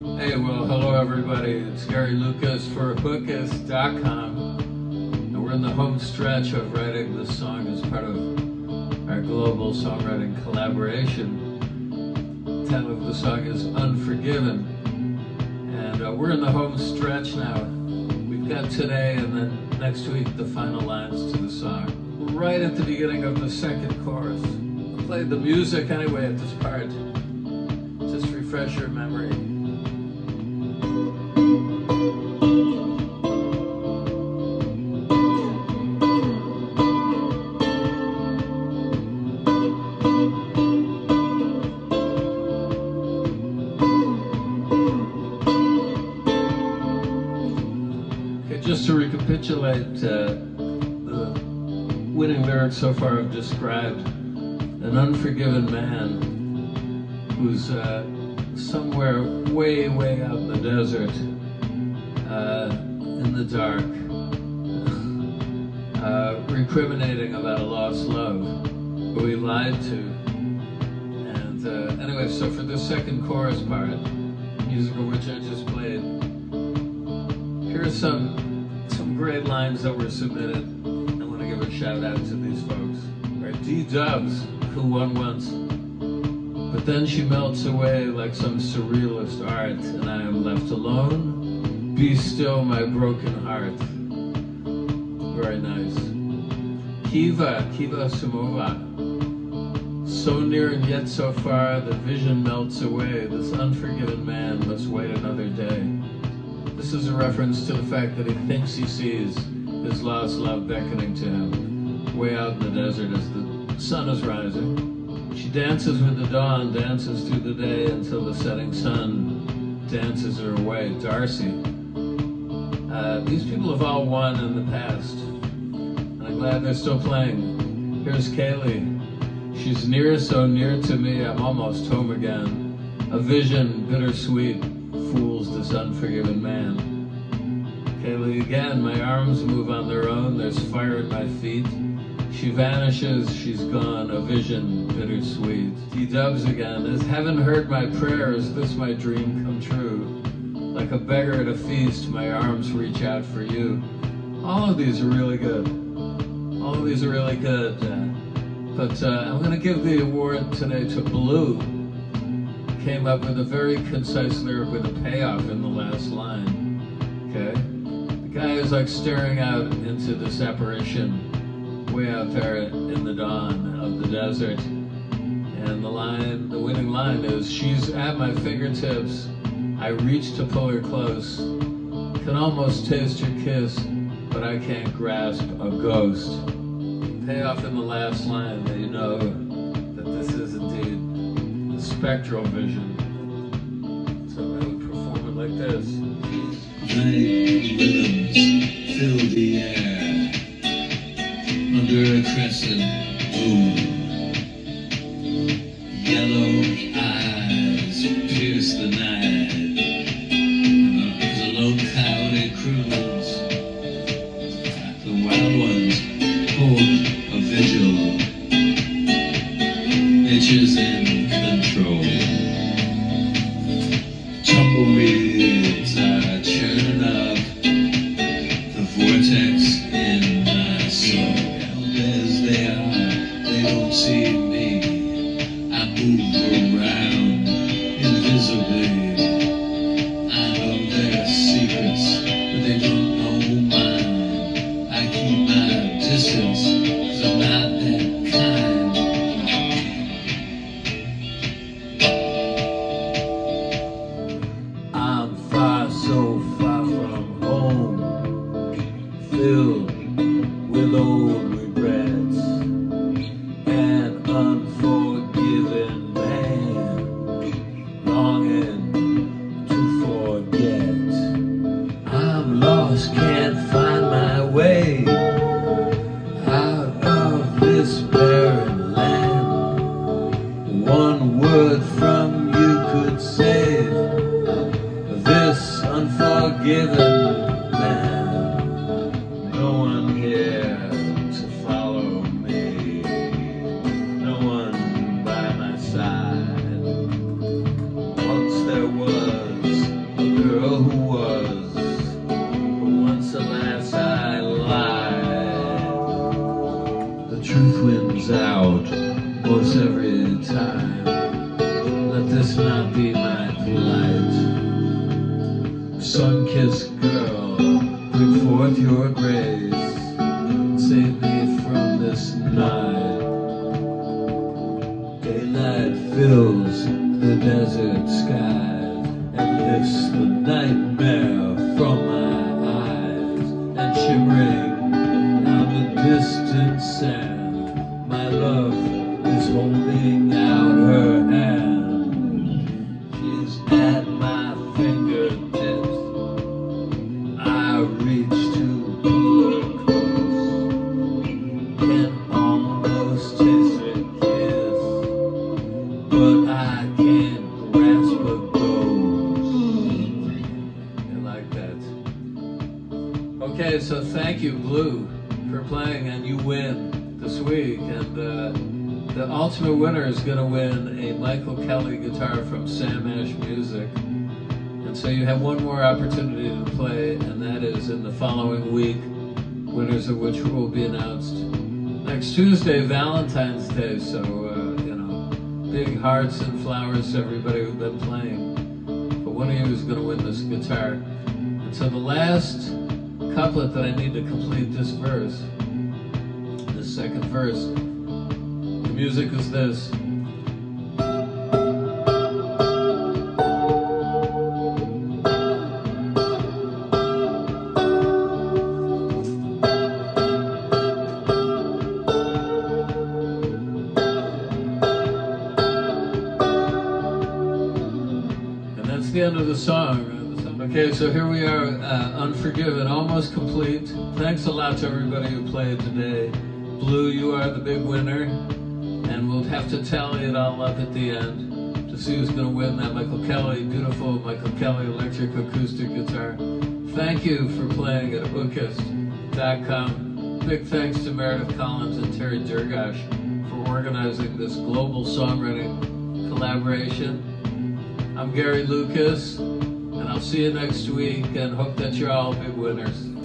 Hey, well, hello everybody. It's Gary Lucas for Hookist.com, and we're in the home stretch of writing this song as part of our global songwriting collaboration. The title of the song is Unforgiven, and we're in the home stretch now. We've got today and then next week the final lines to the song. We're right at the beginning of the second chorus. We'll play the music anyway at this part. Just refresh your memory. Just to recapitulate the winning lyrics so far have described an unforgiven man who's somewhere way, way out in the desert, in the dark, recriminating about a lost love who he lied to. And anyway, so for the second chorus part, musical which I just played, here's some great lines that were submitted. I want to give a shout out to these folks. Right, D Dubs, who won once, but then she melts away like some surrealist art, and I am left alone. Be still, my broken heart. Very nice. Kiva Sumova. So near and yet so far, the vision melts away. This unforgiven man must wait another day. This is a reference to the fact that he thinks he sees his lost love beckoning to him, way out in the desert as the sun is rising. She dances with the dawn, dances through the day until the setting sun dances her away. Darcy. These people have all won in the past, and I'm glad they're still playing. Here's Kaylee. She's near, so near to me, I'm almost home again. A vision, bittersweet, fools this unforgiven man. Kaylee again, my arms move on their own, there's fire at my feet. She vanishes, she's gone, a vision, bittersweet. D-Dubs again, has heaven heard my prayer, is this my dream come true? Like a beggar at a feast, my arms reach out for you. All of these are really good. All of these are really good. I'm going to give the award today to Blue. Came up with a very concise lyric with a payoff in the last line. Okay? The guy is like staring out into this apparition way out there in the dawn of the desert. And the line, the winning line is, she's at my fingertips. I reach to pull her close. Can almost taste her kiss, but I can't grasp a ghost. Payoff in the last line that you know that this is indeed spectral vision. So I would perform it like this. Night rhythms fill the air under a crescent moon. Yellow eyes pierce the night. The low clouded croons. The wild ones hold a vigil. Bitches and tumbleweeds are churning up the vortex in my soul. As they are, they don't see me. I move around invisibly. I know their secrets, but they don't know mine. I keep my distance, cause I'm not that kind. Filled with old regrets, an unforgiven man longing to forget. I'm lost, can't find my way out of this barren land. One word from you could save this unforgiven man. There was sun-kissed girl, bring forth your grace, save me from this night. Daylight fills the desert sky and lifts the nightmare from my eyes, and shimmering on the distant sand, my love is holding out her hand. So thank you, Blue, for playing, and you win this week. And the ultimate winner is going to win a Michael Kelly guitar from Sam Ash Music. And so you have one more opportunity to play, and that is in the following week, winners of which will be announced next Tuesday, Valentine's Day. So, you know, big hearts and flowers to everybody who's been playing. But one of you is going to win this guitar. And so the last couplet that I need to complete this verse, this second verse, the music is this. And that's the end of the song. Okay, so here we are, Unforgiven, almost complete. Thanks a lot to everybody who played today. Blue, you are the big winner, and we'll have to tally it all up at the end to see who's going to win that Michael Kelly, beautiful Michael Kelly electric acoustic guitar. Thank you for playing at Hookist.com. Big thanks to Meredith Collins and Terry Durgash for organizing this global songwriting collaboration. I'm Gary Lucas. And I'll see you next week, and hope that you're all big winners.